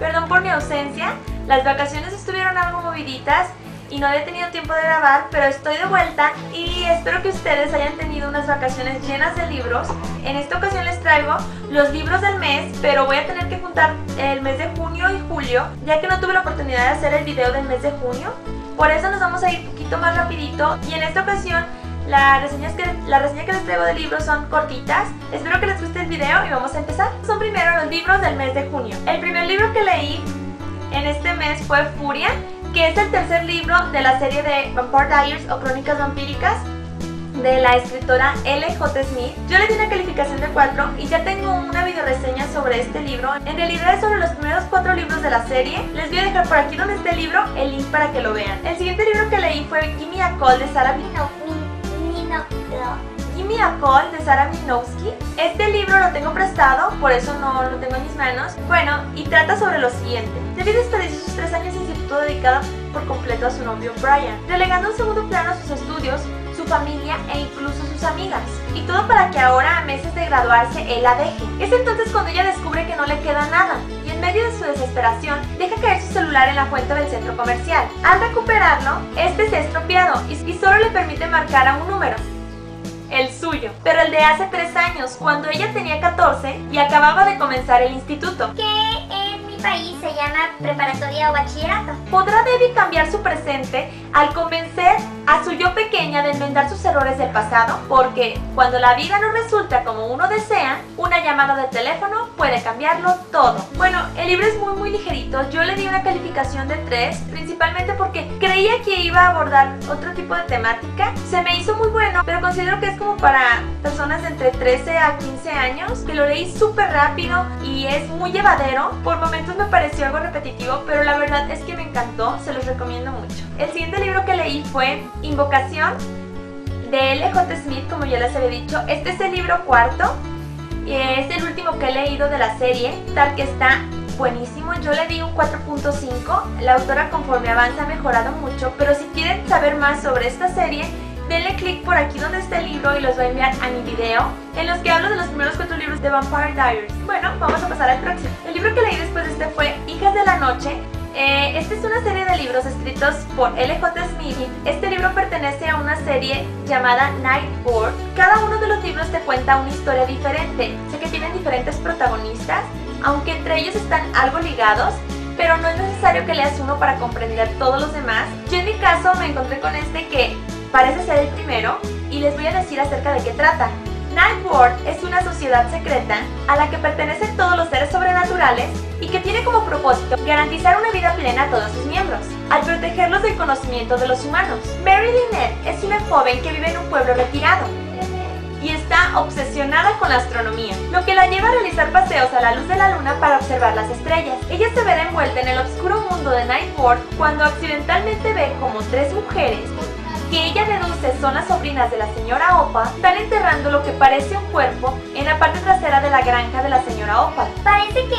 Perdón por mi ausencia, las vacaciones estuvieron algo moviditas y no había tenido tiempo de grabar, pero estoy de vuelta y espero que ustedes hayan tenido unas vacaciones llenas de libros. En esta ocasión les traigo los libros del mes, pero voy a tener que juntar el mes de junio y julio, ya que no tuve la oportunidad de hacer el video del mes de junio. Por eso nos vamos a ir un poquito más rapidito y en esta ocasión la reseña que les traigo de libros son cortitas. Espero que les guste el video y vamos a empezar. Son primero los libros del mes de junio. El primer libro que leí en este mes fue Furia, que es el tercer libro de la serie de Vampire Diaries o Crónicas Vampíricas de la escritora L.J. Smith. Yo le di una calificación de 4 y ya tengo una video reseña sobre este libro. En realidad es sobre los primeros 4 libros de la serie. Les voy a dejar por aquí donde esté el libro el link para que lo vean. El siguiente libro que leí fue Gimme a Call de Sara Minowski. Este libro lo tengo prestado, por eso no lo tengo en mis manos. Bueno, y trata sobre lo siguiente. Debbie desperdició sus 3 años de instituto dedicada por completo a su novio Brian, relegando a un segundo plano sus estudios, su familia e incluso sus amigas. Y todo para que ahora, a meses de graduarse, él la deje. Es entonces cuando ella descubre que no le queda nada y en medio de su desesperación deja caer su celular en la fuente del centro comercial. Al recuperarlo, este se ha estropeado y solo le permite marcar a un número, el suyo, pero el de hace 3 años, cuando ella tenía 14 y acababa de comenzar el instituto, que en mi país se llama preparatoria o bachillerato. ¿Podrá Debbie cambiar su presente al convencer a su yo pequeña de enmendar sus errores del pasado? Porque cuando la vida no resulta como uno desea, una llamada de teléfono puede cambiarlo todo. Bueno, el libro es muy ligerito. Yo le di una calificación de 3, principalmente porque creía que iba a abordar otro tipo de temática. Se me hizo muy bueno, pero considero que es como para personas de entre 13 a 15 años, que lo leí súper rápido y es muy llevadero. Por momentos me pareció algo repetitivo, pero la verdad es que me encantó, se los recomiendo mucho. El siguiente libro que leí fue Invocación de L.J. Smith, como ya les había dicho. Este es el libro 4 y es el último que he leído de la serie, tal que está buenísimo. Yo le di un 4.5. La autora, conforme avanza, ha mejorado mucho, pero si quieren saber más sobre esta serie, denle clic por aquí donde está el libro y los voy a enviar a mi video en los que hablo de los primeros 4 libros de Vampire Diaries. Bueno, vamos a pasar al próximo. El libro que leí después de este fue Hijas de la Noche. Esta es una serie de libros escritos por L.J. Smith. Este libro pertenece a una serie llamada Night World. Cada uno de los libros te cuenta una historia diferente. Sé que tienen diferentes protagonistas, aunque entre ellos están algo ligados, pero no es necesario que leas uno para comprender todos los demás. Yo en mi caso me encontré con este, que parece ser el primero, y les voy a decir acerca de qué trata. Night World es una sociedad secreta a la que pertenecen todos los seres sobrenaturales y que tiene como propósito garantizar una vida plena a todos sus miembros, al protegerlos del conocimiento de los humanos. Mary Lynette es una joven que vive en un pueblo retirado y está obsesionada con la astronomía, lo que la lleva a realizar paseos a la luz de la luna para observar las estrellas. Ella se verá envuelta en el oscuro mundo de Night World cuando accidentalmente ve como 3 mujeres, que ella deduce son las sobrinas de la señora Opa, están enterrando lo que parece un cuerpo en la parte trasera de la granja de la señora Opa. Parece que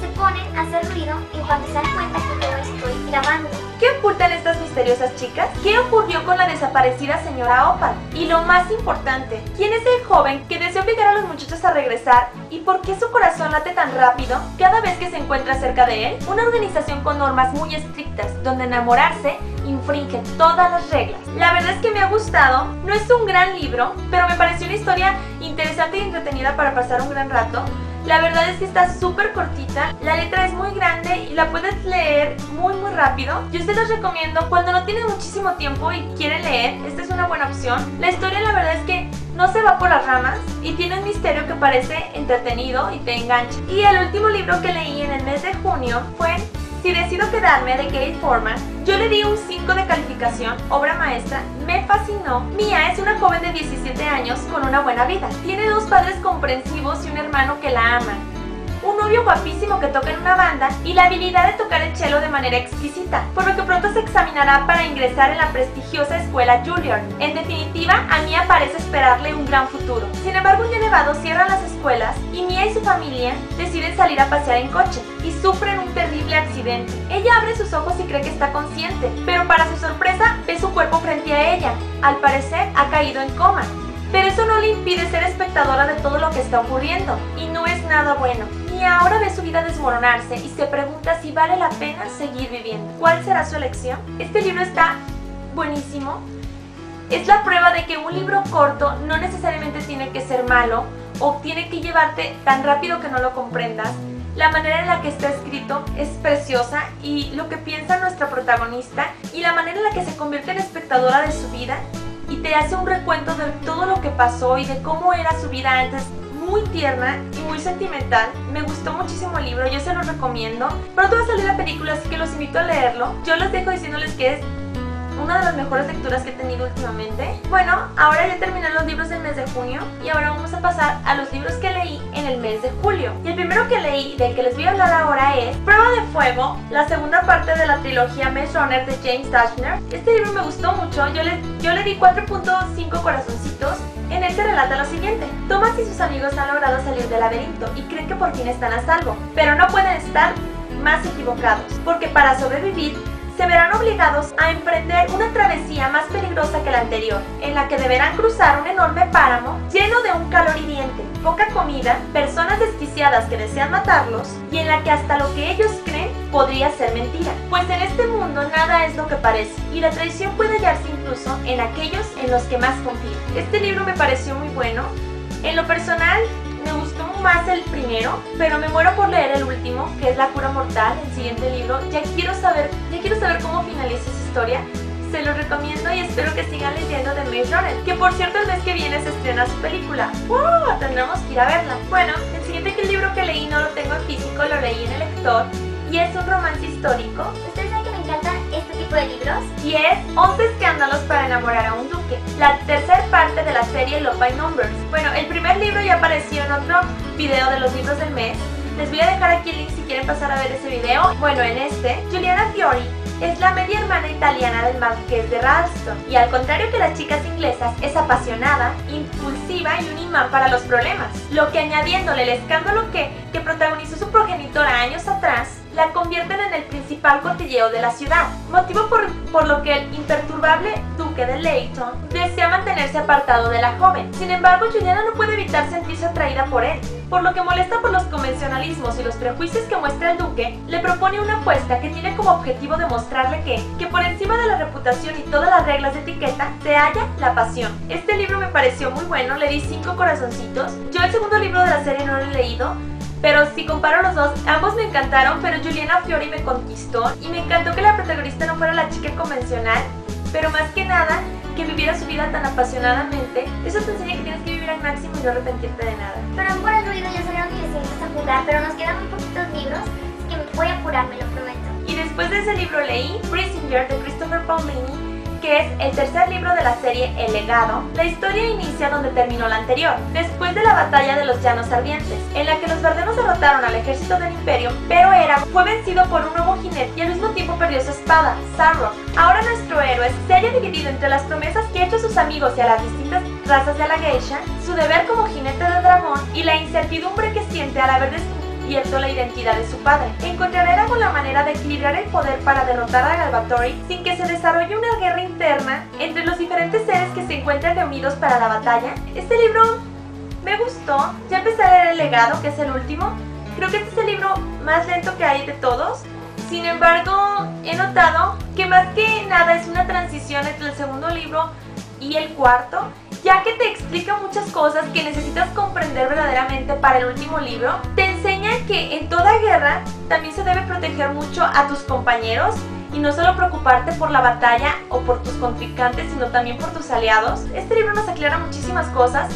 se ponen a hacer ruido y cuando se dan cuenta que yo estoy grabando. ¿Qué ocultan estas misteriosas chicas? ¿Qué ocurrió con la desaparecida señora Opa? Y lo más importante, ¿quién es el joven que desea obligar a los muchachos a regresar? ¿Y por qué su corazón late tan rápido cada vez que se encuentra cerca de él? Una organización con normas muy estrictas, donde enamorarse infringe todas las reglas. La verdad es que me ha gustado. No es un gran libro, pero me pareció una historia interesante y entretenida para pasar un gran rato. La verdad es que está súper cortita, la letra es muy grande y la puedes leer muy rápido. Yo se los recomiendo cuando no tienen muchísimo tiempo y quieren leer. Esta es una buena opción. La historia, la verdad es que no se va por las ramas y tiene un misterio que parece entretenido y te engancha. Y el último libro que leí en el mes de junio fue Si decido quedarme, de Gayle Forman. Yo le di un 5 de calificación, obra maestra, me fascinó. Mia es una joven de 17 años con una buena vida. Tiene 2 padres comprensivos y un hermano que la ama, un novio guapísimo que toca en una banda y la habilidad de tocar el cello de manera exquisita, por lo que pronto se examinará para ingresar en la prestigiosa escuela Julliard. En definitiva, a Mia parece esperarle un gran futuro. Sin embargo, un día nevado cierran las escuelas y Mia y su familia deciden salir a pasear en coche y sufren un terrible accidente. Ella abre sus ojos y cree que está consciente, pero para su sorpresa ve su cuerpo frente a ella. Al parecer ha caído en coma, pero eso no le impide ser espectadora de todo lo que está ocurriendo y no es nada bueno. Mia Sonia ahora ve su vida desmoronarse y se pregunta si vale la pena seguir viviendo. ¿Cuál será su elección? Este libro está buenísimo. Es la prueba de que un libro corto no necesariamente tiene que ser malo o tiene que llevarte tan rápido que no lo comprendas. La manera en la que está escrito es preciosa y lo que piensa nuestra protagonista y la manera en la que se convierte en espectadora de su vida y te hace un recuento de todo lo que pasó y de cómo era su vida antes. Muy tierna y muy sentimental, me gustó muchísimo el libro, yo se lo recomiendo. Pronto va a salir la película, así que los invito a leerlo. Yo les dejo diciéndoles que es una de las mejores lecturas que he tenido últimamente. Bueno, ahora ya terminé los libros del mes de junio y ahora vamos a pasar a los libros que leí en el mes de julio. Y el primero que leí, del que les voy a hablar ahora, es Prueba de Fuego, la segunda parte de la trilogía Maze Runner de James Dashner. Este libro me gustó mucho, yo le di 4.5 corazoncitos. En él se relata lo siguiente: Thomas y sus amigos han logrado salir del laberinto y creen que por fin están a salvo, pero no pueden estar más equivocados, porque para sobrevivir se verán obligados a emprender una travesía más peligrosa que la anterior, en la que deberán cruzar un enorme páramo lleno de un calor hiriente, poca comida, personas desquiciadas que desean matarlos, y en la que hasta lo que ellos creen podría ser mentira, pues en este mundo nada es lo que parece, y la traición puede hallarse incluso en aquellos en los que más confían. Este libro me pareció muy bueno. En lo personal me gustó más el primero, pero me muero por leer el último, que es La Cura Mortal, el siguiente libro. Ya quiero saber cómo finaliza esa historia. Se los recomiendo y espero que sigan leyendo de Maze Runner, que por cierto el mes que viene se estrena su película. ¡Wow! Tendremos que ir a verla. Bueno, el siguiente libro que leí no lo tengo en físico, lo leí en el lector y es un romance histórico. Ustedes saben que me encantan este tipo de libros. Y es 11 escándalos para enamorar a un duque, la tercera parte de la serie Love by Numbers. Bueno, el primer libro ya apareció en otro video de los libros del mes. Les voy a dejar aquí el link si quieren pasar a ver ese video. Bueno, en este, Juliana Fiori es la media hermana italiana del marqués de Ralston, y al contrario que las chicas inglesas, es apasionada, impulsiva y un imán para los problemas, lo que añadiéndole el escándalo que protagonizó su progenitora años atrás, la convierten en el principal cotilleo de la ciudad, motivo por lo que el imperturbable duque de Leyton desea mantenerse apartado de la joven. Sin embargo, Juliana no puede evitar sentirse atraída por él, por lo que, molesta por los convencionalismos y los prejuicios que muestra el duque, le propone una apuesta que tiene como objetivo demostrarle que por encima de la reputación y todas las reglas de etiqueta se halla la pasión. Este libro me pareció muy bueno, le di 5 corazoncitos. Yo el segundo libro de la serie no lo he leído, pero si comparo los dos, ambos me encantaron, pero Juliana Fiori me conquistó y me encantó que la protagonista no fuera la chica convencional, pero más que nada que viviera su vida tan apasionadamente. Eso te enseña que tienes que vivir al máximo y no arrepentirte de nada. Perdón por el ruido, ya sabieron que decidimos apurar, pero nos quedan muy poquitos libros, así que voy a apurar, me lo prometo. Y después de ese libro leí Brisingr de Christopher Paolini, que es el tercer libro de la serie El Legado. La historia inicia donde terminó la anterior, después de la batalla de los Llanos Ardientes, en la que los Vardenos derrotaron al ejército del Imperio, pero Eragon fue vencido por un nuevo jinete y al mismo tiempo perdió su espada, Sarrock. Ahora nuestro héroe se halla dividido entre las promesas que ha hecho a sus amigos y a las distintas razas de la Geisha, su deber como jinete de dragón y la incertidumbre que siente al haber descubierto la identidad de su padre. Encontrará con la manera de equilibrar el poder para derrotar a Galvatori sin que se desarrolle una guerra interna entre los diferentes seres que se encuentran reunidos para la batalla. Este libro me gustó, ya empecé a leer El Legado, que es el último. Creo que este es el libro más lento que hay de todos. Sin embargo, he notado que más que nada es una transición entre el segundo libro y el cuarto, ya que te explica muchas cosas que necesitas comprender verdaderamente para el último libro. Te enseña que en toda guerra también se debe proteger mucho a tus compañeros y no solo preocuparte por la batalla o por tus contrincantes, sino también por tus aliados. Este libro nos aclara muchísimas cosas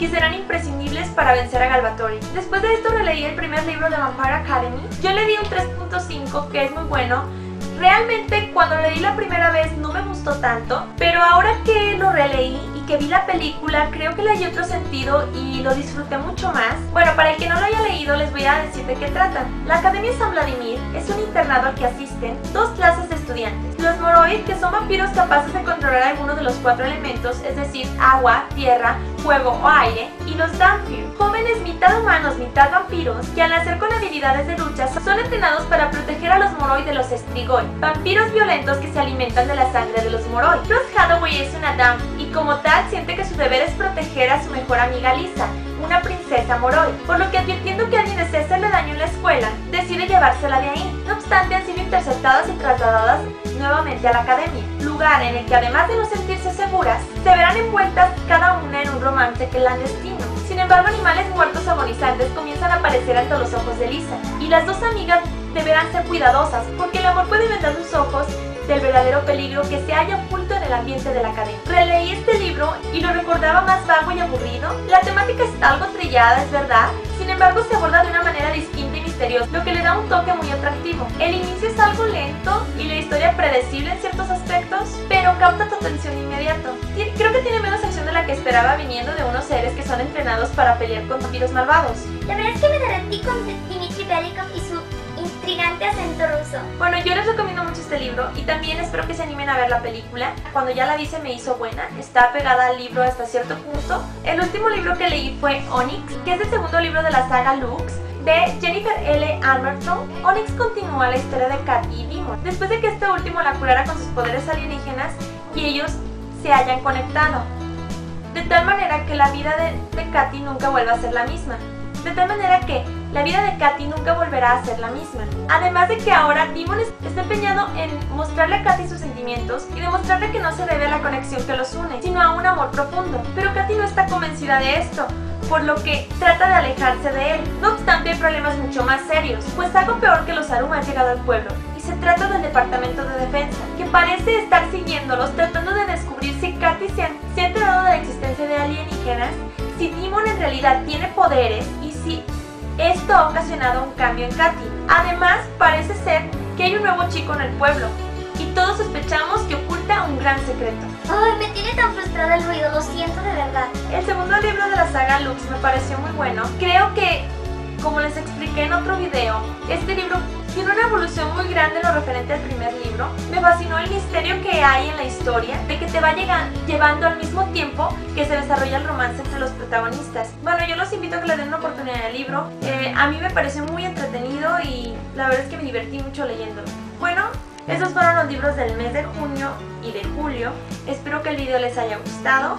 que serán imprescindibles para vencer a Galvatori. Después de esto releí el primer libro de Vampire Academy. Yo le di un 3.5, que es muy bueno. Realmente cuando leí la primera vez no me gustó tanto, pero ahora que lo releí y que vi la película, creo que le di otro sentido y lo disfruté mucho más. Bueno, para el que no lo haya leído, les voy a decir de qué trata. La Academia San Vladimir es un internado al que asisten dos clases de estudiantes: los Moroi, que son vampiros capaces de controlar alguno de los 4 elementos, es decir, agua, tierra, fuego o aire, y los Dampir, jóvenes mitad humanos, mitad vampiros, que al nacer con habilidades de lucha son entrenados para proteger a los Moroi de los Strigoi, vampiros violentos que se alimentan de la sangre de los Moroi. Rose Hathaway es una Dampir y como tal siente que su deber es proteger a su mejor amiga Lisa, una princesa Moroi, por lo que advirtiendo que alguien desea hacerle daño en la escuela, decide llevársela de ahí. No obstante, han sido interceptadas y trasladadas nuevamente a la academia, lugar en el que además de no sentirse seguras, se verán envueltas cada una en un romance clandestino. Sin embargo, animales muertos agonizantes comienzan a aparecer ante los ojos de Lisa, y las dos amigas deberán ser cuidadosas porque el amor puede vendar sus ojos del verdadero peligro que se halla oculto en el ambiente de la academia. Releí este libro y lo recordaba más vago y aburrido. La temática es algo trillada, es verdad, sin embargo se aborda de una manera distinta y misteriosa, lo que le da un toque muy atractivo. El inicio es algo lento y la historia predecible en ciertos aspectos, pero capta tu atención de inmediato. Creo que tiene menos acción de la que esperaba viniendo de unos seres que son entrenados para pelear con vampiros malvados. La verdad es que me derretí con Dmitry Belikov y su intrigante acento ruso. Bueno, yo les recomiendo mucho este libro y también espero que se animen a ver la película. Cuando ya la vi se me hizo buena, está pegada al libro hasta cierto punto. El último libro que leí fue Onyx, que es el segundo libro de la saga Lux, de Jennifer L. Armerton. Onyx continúa la historia de Katy y Timon, después de que este último la curara con sus poderes alienígenas y ellos se hayan conectado, de tal manera que la vida de Katy nunca vuelva a ser la misma. De tal manera que la vida de Katy nunca volverá a ser la misma. Además de que ahora Timon está empeñado en mostrarle a Katy sus sentimientos y demostrarle que no se debe a la conexión que los une, sino a un amor profundo. Pero Katy no está convencida de esto, por lo que trata de alejarse de él. No obstante, hay problemas mucho más serios, pues algo peor que los Arum ha llegado al pueblo, y se trata del Departamento de Defensa, que parece estar siguiéndolos tratando de descubrir si Katy se ha enterado de la existencia de alienígenas, si Timon en realidad tiene poderes y si esto ha ocasionado un cambio en Katy. Además, parece ser que hay un nuevo chico en el pueblo y todos sospechamos que oculta un gran secreto. ¡Ay, me tiene tan frustrada el ruido! Lo siento de verdad. El segundo libro de la saga Lux me pareció muy bueno. Creo que, como les expliqué en otro video, este libro tiene una evolución muy grande en lo referente al primer libro. Me fascinó el misterio que hay en la historia, de que te va llevando al mismo tiempo que se desarrolla el romance entre los protagonistas. Bueno, yo los invito a que le den una oportunidad al libro. A mí me pareció muy entretenido y la verdad es que me divertí mucho leyéndolo. Bueno, esos fueron los libros del mes de junio y de julio. Espero que el video les haya gustado.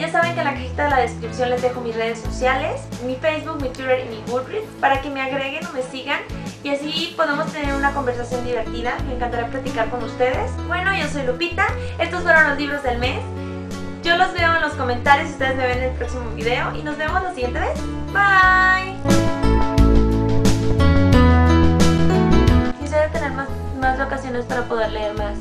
Ya saben que en la cajita de la descripción les dejo mis redes sociales, mi Facebook, mi Twitter y mi Goodreads, para que me agreguen o me sigan y así podemos tener una conversación divertida. Me encantará platicar con ustedes. Bueno, yo soy Lupita, estos fueron los libros del mes. Yo los veo en los comentarios, ustedes me ven en el próximo video y nos vemos la siguiente vez. Bye. Quisiera tener más ocasiones para poder leer más.